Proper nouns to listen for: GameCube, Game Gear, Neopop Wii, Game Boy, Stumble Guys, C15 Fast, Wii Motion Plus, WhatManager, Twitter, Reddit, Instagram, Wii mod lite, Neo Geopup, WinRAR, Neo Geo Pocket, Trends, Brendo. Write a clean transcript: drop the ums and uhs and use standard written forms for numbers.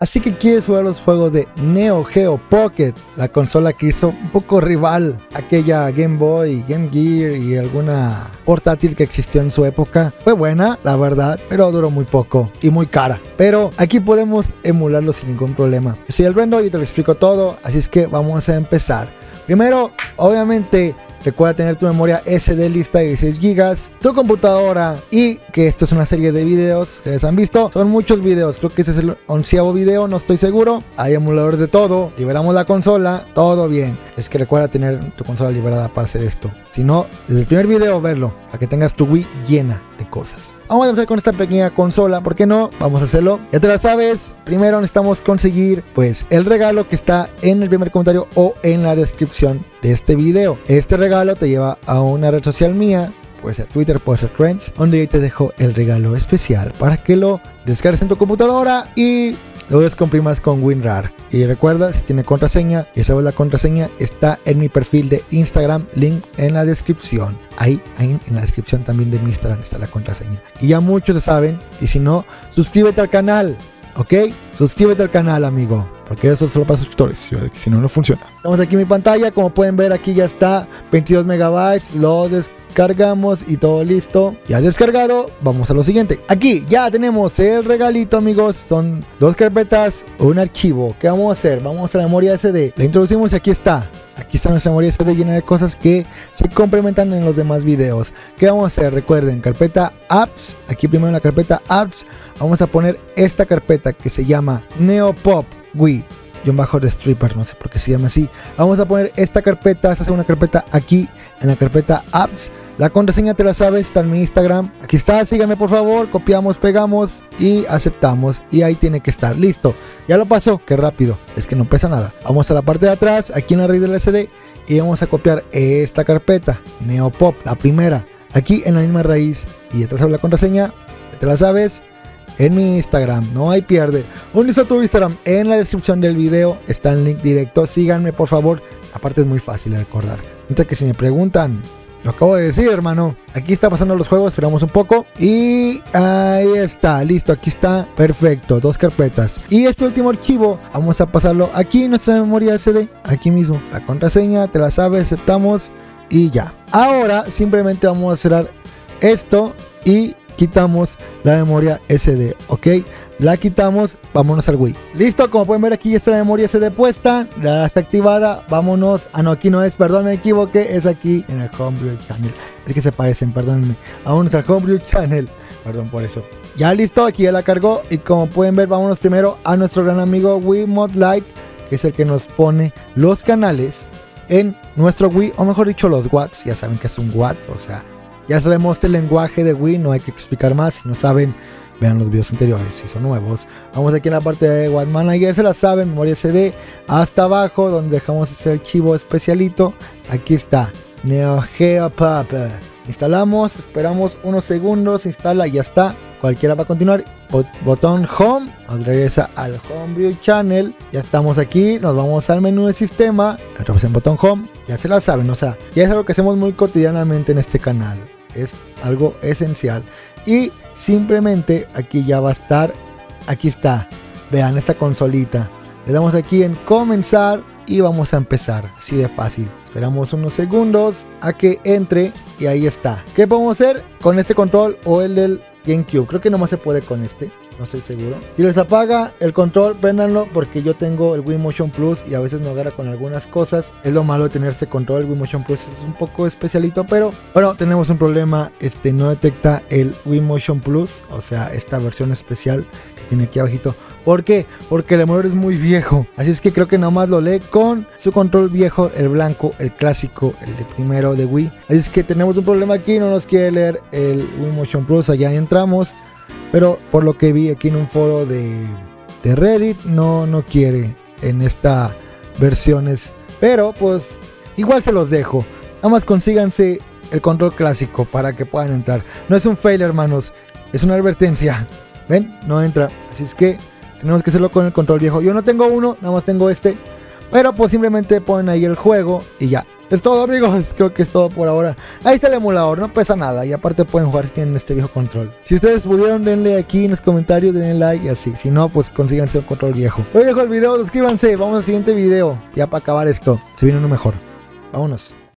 Así que quieres jugar los juegos de Neo Geo Pocket, la consola que hizo un poco rival a aquella Game Boy, Game Gear y alguna portátil que existió en su época. Fue buena, la verdad, pero duró muy poco y muy cara. Pero aquí podemos emularlo sin ningún problema. Yo soy el Brendo y te lo explico todo, así es que vamos a empezar. Primero, obviamente, recuerda tener tu memoria SD lista de 16 GB, tu computadora y que esto es una serie de videos. Ustedes han visto, son muchos videos, creo que este es el 11º video, no estoy seguro. Hay emuladores de todo, liberamos la consola, todo bien. Es que recuerda tener tu consola liberada para hacer esto. Si no, desde el primer video verlo, para que tengas tu Wii llena de cosas. Vamos a empezar con esta pequeña consola, ¿por qué no? Vamos a hacerlo, ya te la sabes. Primero necesitamos conseguir pues el regalo que está en el primer comentario o en la descripción de este video. Este regalo te lleva a una red social mía, puede ser Twitter, puede ser Trends, donde ahí te dejo el regalo especial para que lo descargues en tu computadora y lo descomprimas con WinRAR. Y recuerda, si tiene contraseña, ya sabes la contraseña, está en mi perfil de Instagram, link en la descripción. Ahí en la descripción también de mi Instagram está la contraseña. Y ya muchos lo saben, y si no, suscríbete al canal, ¿ok? Suscríbete al canal, amigo, porque eso es solo para suscriptores, si no, no funciona. Estamos aquí en mi pantalla, como pueden ver aquí ya está, 22 megabytes, lo descargamos y todo listo. Ya descargado, vamos a lo siguiente. Aquí ya tenemos el regalito, amigos, son dos carpetas, un archivo. ¿Qué vamos a hacer? Vamos a la memoria SD, la introducimos y aquí está. Aquí está nuestra memoria SD llena de cosas que se complementan en los demás videos. ¿Qué vamos a hacer? Recuerden, carpeta apps. Aquí primero en la carpeta apps vamos a poner esta carpeta que se llama Neopop Wii y un bajo de stripper, no sé por qué se llama así. Vamos a poner esta carpeta, esta es una carpeta aquí en la carpeta apps. La contraseña te la sabes, está en mi Instagram. Aquí está, síganme por favor, copiamos, pegamos y aceptamos. Y ahí tiene que estar, listo. Ya lo pasó, qué rápido, es que no pesa nada. Vamos a la parte de atrás, aquí en la raíz del SD y vamos a copiar esta carpeta, Neopop, la primera. Aquí en la misma raíz y detrás de la contraseña, te la sabes. En mi Instagram, no hay pierde. Únete a tu Instagram, en la descripción del video está el link directo, síganme por favor. Aparte es muy fácil de recordar. Antes que si me preguntan, lo acabo de decir, hermano. Aquí está pasando los juegos, esperamos un poco. Y ahí está, listo, aquí está, perfecto, dos carpetas. Y este último archivo, vamos a pasarlo aquí en nuestra memoria SD, aquí mismo. La contraseña, te la sabes, aceptamos y ya. Ahora simplemente vamos a cerrar esto y quitamos la memoria SD, ok, la quitamos, vámonos al Wii, listo, como pueden ver aquí está la memoria SD puesta, la está activada, vámonos, ah no, aquí no es, perdón, me equivoqué, es aquí en el Homebrew Channel, es que se parecen, perdónenme, vámonos al Homebrew Channel, perdón por eso, ya listo, aquí ya la cargó, y como pueden ver, vámonos primero a nuestro gran amigo Wii Mod Lite, que es el que nos pone los canales en nuestro Wii, o mejor dicho los watts, ya saben que es un watt, o sea, ya sabemos este lenguaje de Wii, no hay que explicar más. Si no saben, vean los videos anteriores si son nuevos. Vamos aquí en la parte de WhatManager, se la saben, memoria SD, hasta abajo donde dejamos ese archivo especialito. Aquí está, Neo Geopup. Instalamos, esperamos unos segundos, se instala y ya está. Cualquiera va a continuar. Botón Home, nos regresa al Homebrew Channel. Ya estamos aquí, nos vamos al menú de sistema, atravesamos el botón Home, ya se la saben, o sea, ya es algo que hacemos muy cotidianamente en este canal. Es algo esencial y simplemente aquí ya va a estar, aquí está, vean esta consolita, le damos aquí en comenzar y vamos a empezar, así de fácil, esperamos unos segundos a que entre y ahí está. ¿Qué podemos hacer con este control o el del GameCube? Creo que nomás se puede con este, no estoy seguro. Si les apaga el control, préndanlo porque yo tengo el Wii Motion Plus y a veces me agarra con algunas cosas. Es lo malo de tener este control, el Wii Motion Plus es un poco especialito, pero bueno, tenemos un problema, no detecta el Wii Motion Plus, o sea, esta versión especial que tiene aquí abajito. ¿Por qué? Porque el emulador es muy viejo, así es que creo que nomás lo lee con su control viejo, el blanco, el clásico, el de primero de Wii. Así es que tenemos un problema aquí, no nos quiere leer el Wii Motion Plus, allá entramos. Pero por lo que vi aquí en un foro de Reddit, no quiere en esta versiones. Pero pues igual se los dejo. Nada más consíganse el control clásico para que puedan entrar. No es un fail, hermanos. Es una advertencia. ¿Ven? No entra. Así es que tenemos que hacerlo con el control viejo. Yo no tengo uno, nada más tengo este. Pero pues simplemente ponen ahí el juego y ya. Es todo, amigos, creo que es todo por ahora. Ahí está el emulador, no pesa nada y aparte pueden jugar si tienen este viejo control. Si ustedes pudieron, denle aquí en los comentarios, denle like y así. Si no, pues consíganse un control viejo. Hoy dejo el video, suscríbanse, vamos al siguiente video. Ya para acabar esto, se viene uno mejor. Vámonos.